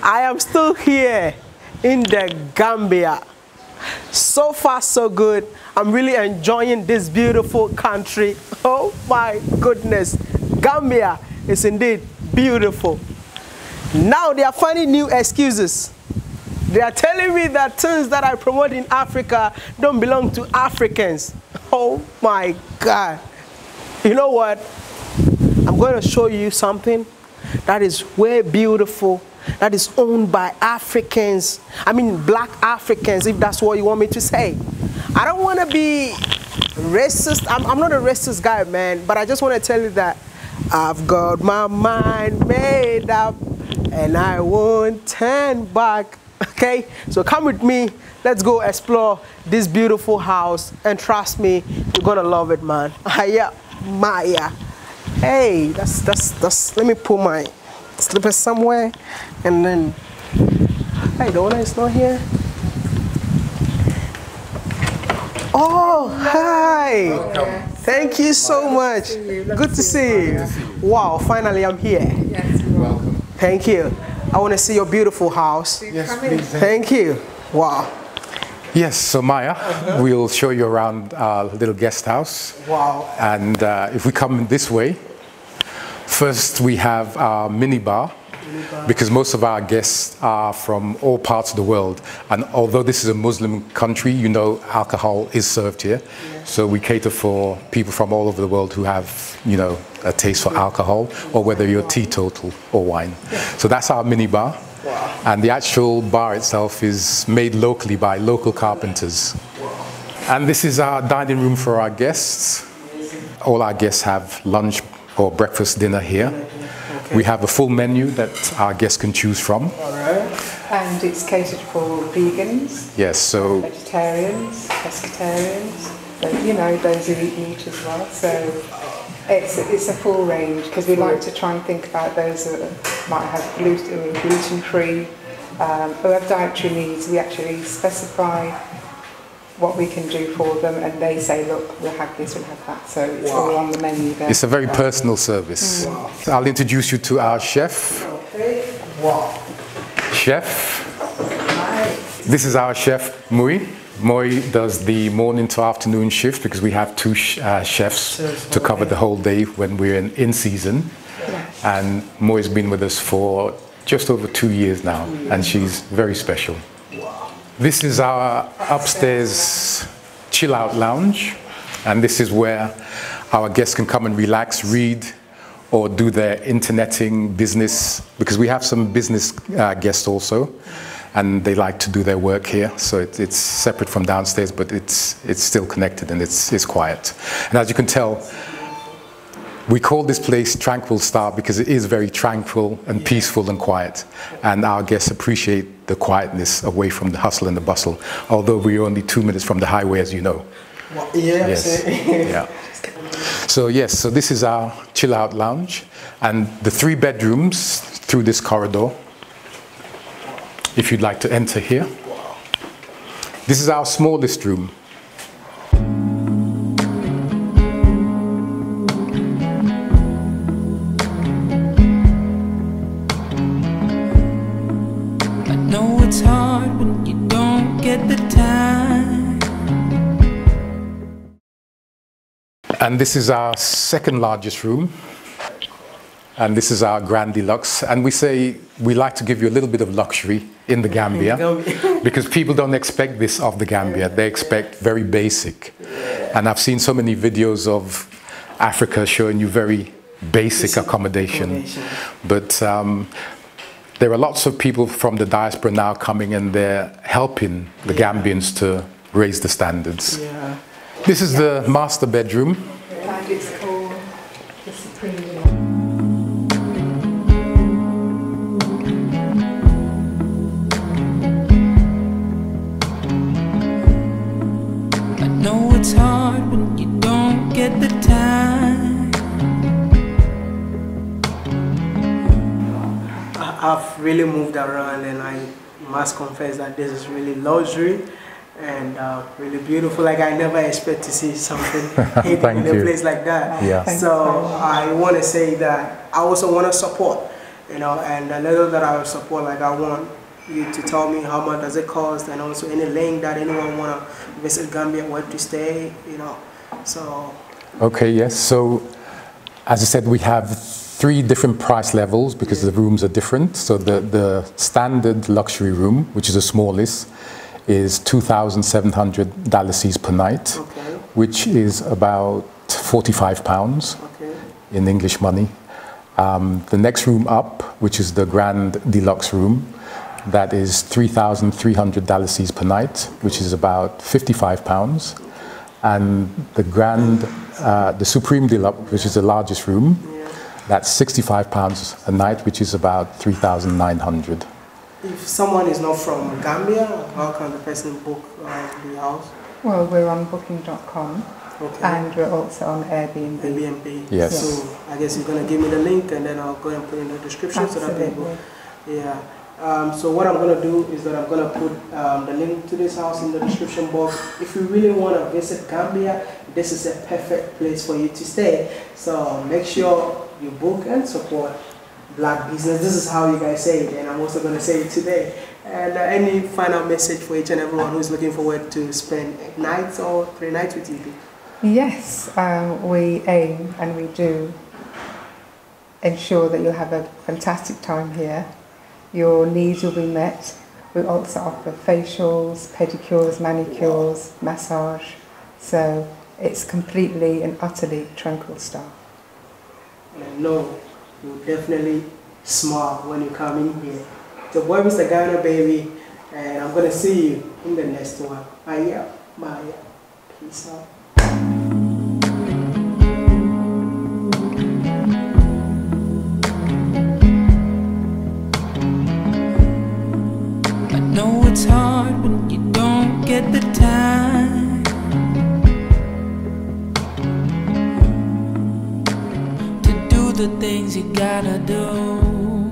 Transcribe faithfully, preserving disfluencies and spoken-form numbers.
I am still here in the Gambia. So far, so good. I'm really enjoying this beautiful country. Oh my goodness. Gambia is indeed beautiful. Now they are finding new excuses. They are telling me that things that I promote in Africa don't belong to Africans. Oh my God. You know what? I'm going to show you something that is way beautiful, that is owned by Africans. I mean black Africans, if that's what you want me to say. I don't want to be racist. I'm, I'm not a racist guy, man, but I just want to tell you that I've got my mind made up and I won't turn back. Okay, so come with me. Let's go explore this beautiful house, and trust me, you're gonna love it, man. Yeah, Maya. Hey, that's that's that's let me put my slippers somewhere, and then hey, the owner is not here. Oh, hi. Welcome. Thank you so much. Good to see you. Wow, finally I'm here. Welcome. Thank you. I want to see your beautiful house. Yes, please. Thank you. Wow. Yes, so Maya, uh-huh. we'll show you around our little guest house. Wow. And uh, if we come this way, first we have our minibar, minibar, because most of our guests are from all parts of the world. And although this is a Muslim country, you know, alcohol is served here. Yeah. So we cater for people from all over the world who have, you know, a taste for alcohol, or whether you're teetotal or wine. Yeah. So that's our minibar. Wow. And the actual bar itself is made locally by local carpenters. Wow. And this is our dining room for our guests. All our guests have lunch or breakfast, dinner here. Okay. We have a full menu that our guests can choose from. All right. And it's catered for vegans. Yes, so vegetarians, pescatarians, but you know, those who eat meat as well. So It's, it's a full range, because we like to try and think about those that might have gluten, gluten-free, um, who have dietary needs. We actually specify what we can do for them, and they say, look, we'll have this, we'll have that. So it's wow. all on the menu there. It's a very personal service. Mm. Wow. So I'll introduce you to our chef. Okay. Wow. Chef. Nice. This is our chef, Mui. Mui does the morning to afternoon shift, because we have two sh uh, chefs to cover the whole day when we're in, in season. Yes. And Mui's been with us for just over two years now, and she's very special. Wow. This is our upstairs chill out lounge, and this is where our guests can come and relax, read, or do their interneting business, because we have some business uh, guests also. And they like to do their work here, so it, it's separate from downstairs, but it's it's still connected, and it's it's quiet. And as you can tell, we call this place Tranquil Star, because it is very tranquil and peaceful and quiet. And our guests appreciate the quietness away from the hustle and the bustle. Although we're only two minutes from the highway, as you know. Well, yeah, yes. Yeah. So yes, so this is our chill out lounge, and the three bedrooms through this corridor. If you'd like to enter here. Wow. This is our smallest room. I know it's hard when you don't get the time. And this is our second largest room. And this is our Grand Deluxe. And we say we like to give you a little bit of luxury in the Gambia, because people don't expect this of the Gambia. They expect very basic. And I've seen so many videos of Africa showing you very basic accommodation. But um, there are lots of people from the diaspora now coming, and they're helping the Gambians to raise the standards. This is the master bedroom. And it's called the Supreme. It's hard when you don't get the time. I've really moved around, and I must confess that this is really luxury, and uh, really beautiful. Like, I never expect to see something in a place like that. Yeah. So I want to say that I also want to support, you know, and the little that I support, like, I want you to tell me how much does it cost, and also any link that anyone want to visit Gambia, where to stay, you know. So. Okay, yes. So as I said, we have three different price levels because yeah. the rooms are different. So the, the standard luxury room, which is the smallest, is two thousand seven hundred dollars per night, okay. which is about forty-five pounds okay. in English money. Um, the next room up, which is the grand deluxe room, that is three thousand three hundred dollars per night, which is about fifty-five pounds. And the grand, uh, the supreme deluxe, which is the largest room, yeah. that's sixty-five pounds a night, which is about three thousand nine hundred. If someone is not from Gambia, how can the person book uh, the house? Well, we're on Booking dot com okay. and we're also on Airbnb. Airbnb. Yes. So I guess you're going to give me the link and then I'll go and put it in the description. Absolutely. So that people, yeah. Um, so what I'm going to do is that I'm going to put um, the link to this house in the description box. If you really want to visit Gambia, this is a perfect place for you to stay. So make sure you book and support Black business. This is how you guys say it, and I'm also going to say it today. And uh, any final message for each and everyone who's looking forward to spend nights or three nights with you? Yes, um, we aim and we do ensure that you'll have a fantastic time here. Your needs will be met. We also offer facials, pedicures, manicures, massage. So it's completely and utterly Tranquil Star. And I know you'll definitely smile when you come in here. So boy, Mister Ghana baby, and I'm going to see you in the next one. Maya, Maya, peace out. I know it's hard when you don't get the time. The things you gotta do.